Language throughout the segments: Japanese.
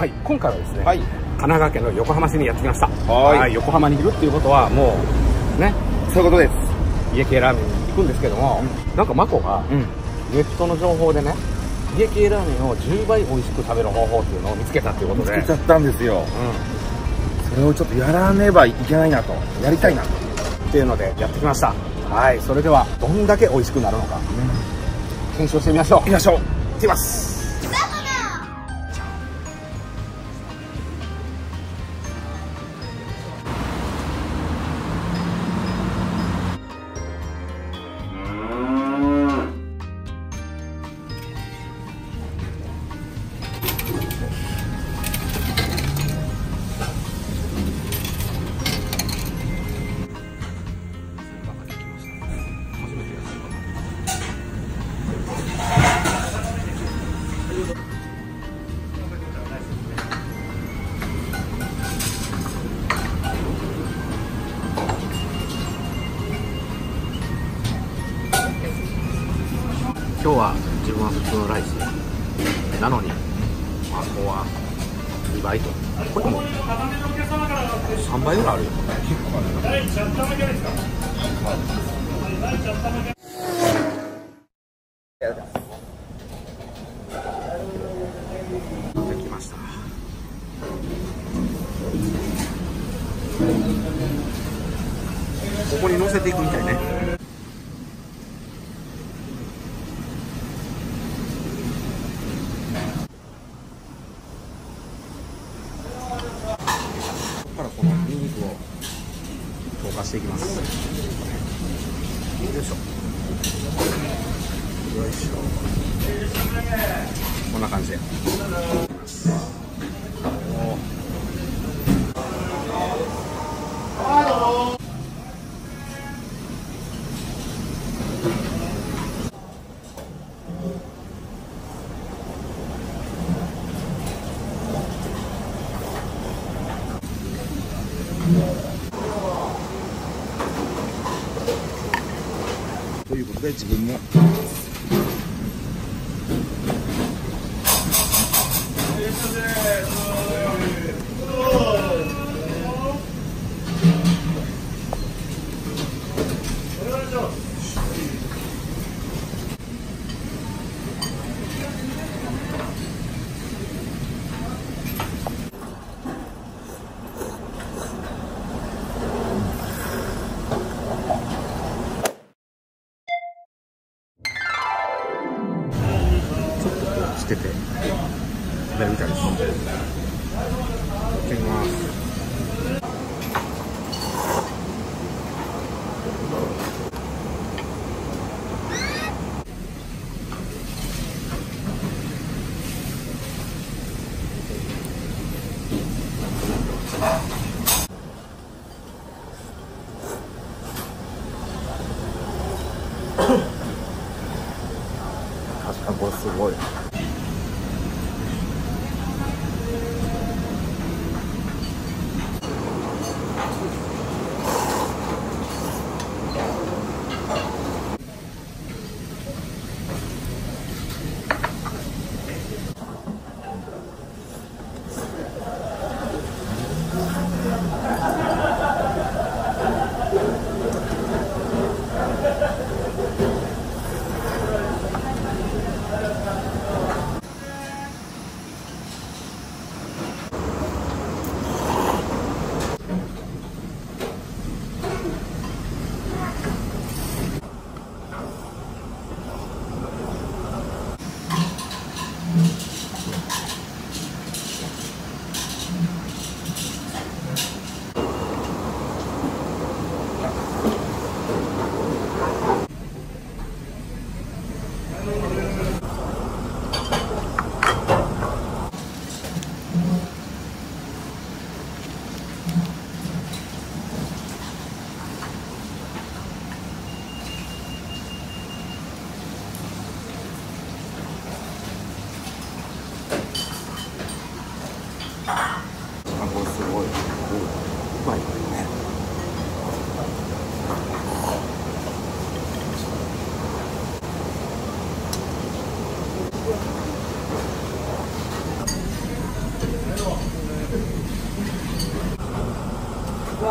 はい、今回はですね、はい、神奈川県の横浜市にやってきました。はい、横浜にいるっていうことはもうね、そういうことです。家系ラーメンに行くんですけども、うん、なんかマコが、うん、ネットの情報でね、家系ラーメンを10倍美味しく食べる方法っていうのを見つけたっていうことで、見つけちゃったんですよ、うん、それをちょっとやらねばいけないなと、やりたいなっていうのでやってきました。はい、それではどんだけ美味しくなるのか、うん、検証してみましょう。行きます。今日は自分は普通のライスなのに、マコは2倍と、これも3倍ぐらいあるよ。できました。ここに乗せていくみたいね。していきます。よいしょ。よいしょ。こんな感じで。ということで自分も食べるみたいです。いただきます。確かにこれすごい。今日美味し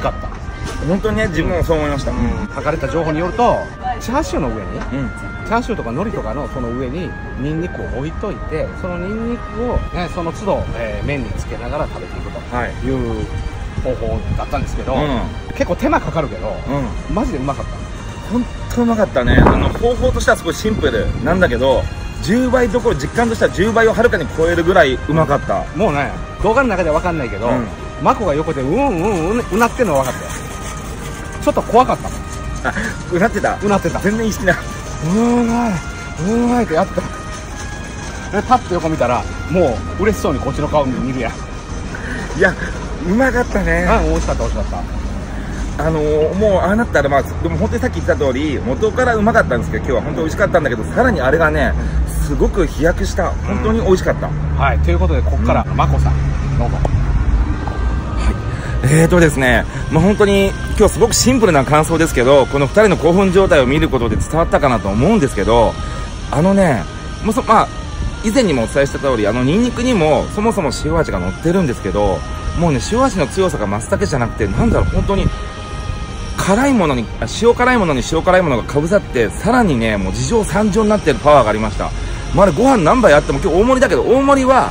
かった。本当にね、自分もそう思いました。書かれた情報によると、チャーシューの上に、チャーシューとか海苔とかのその上にニンニクを置いといて、そのニンニクをね、その都度麺につけながら食べていくという方法だったんですけど、結構手間かかるけど、マジでうまかった。本当うまかったね。方法としてはすごいシンプルなんだけど、10倍どころ実感としては10倍をはるかに超えるぐらいうまかった。もうね、動画の中ではわかんないけど。マコが横でうなってんのは分かったよ。ちょっと怖かったもん。あ、うなってた。うなってた。全然意識ない。うまいってやった。で、パッと横見たら、もう嬉しそうにこっちの顔見るやん。いや、うまかったね。美味しかった、美味しかった。もうああなったら、まあ、でも本当にさっき言った通り、元からうまかったんですけど、今日は本当に美味しかったんだけど、さらにあれがね、すごく飛躍した、本当に美味しかった。はい、ということで、ここから、まこさん、どうぞ。はい、ですね、まあ、本当に今日すごくシンプルな感想ですけど、この2人の興奮状態を見ることで伝わったかなと思うんですけど、まあ、以前にもお伝えした通り、ニンニクにもそもそも塩味が乗ってるんですけど、もうね、塩味の強さが増すだけじゃなくて、なんだろう、本当に。塩辛いものに塩辛いものがかぶさって、さらにね、もう事情三乗になってるパワーがありました。まあ、あれご飯何杯あっても、今日大盛りだけど、大盛りは、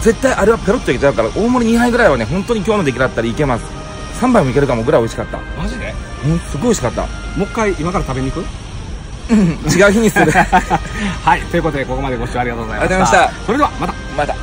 絶対あれはペロッといけちゃうから、大盛り2杯ぐらいはね、本当に今日の出来だったらいけます。3杯もいけるかもぐらい美味しかった。マジで？うん、すごい美味しかった。もう一回、今から食べに行く？うん、違う日にする。はい、ということで、ここまでご視聴ありがとうございました。ありがとうございました。それでは、また。また。